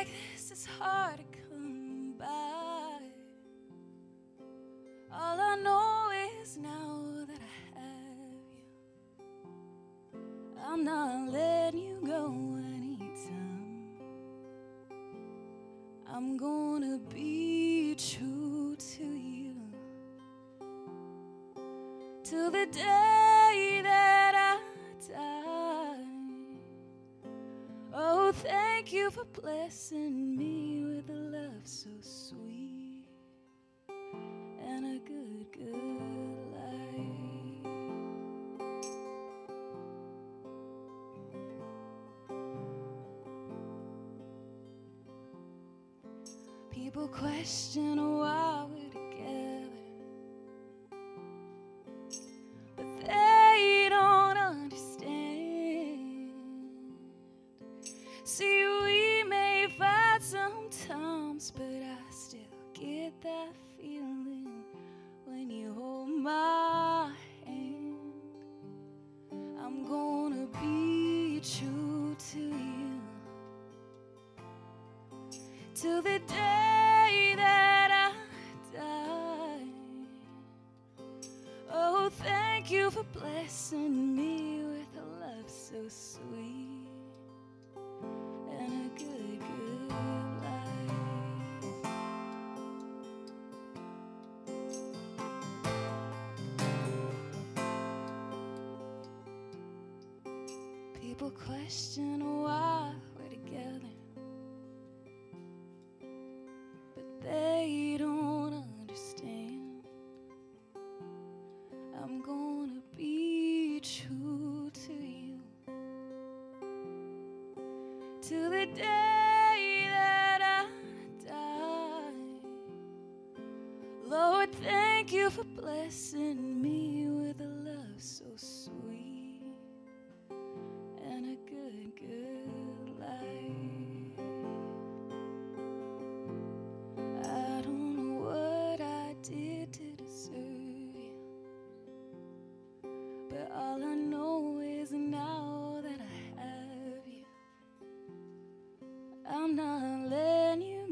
like this is hard to come by. All I know is now that I have you, I'm not letting you go anytime. I'm gonna be true to you till the day that I die. Oh, thank you for blessing me with a love so sweet and a good, good life. People question why we're together, but they don't understand. See, we may fight sometimes, but I still get that feeling when you hold my hand. I'm gonna be true to you till the day that I die. Oh, thank you for blessing me with a love so sweet and a good, good life. People question why we're together, but they don't understand. I'm gonna be true to you till the day that I die. Lord, thank you for blessing me with a love so sweet and a good, good life. I don't know what I did to deserve you, but all I know is now that I have you, I'm not letting you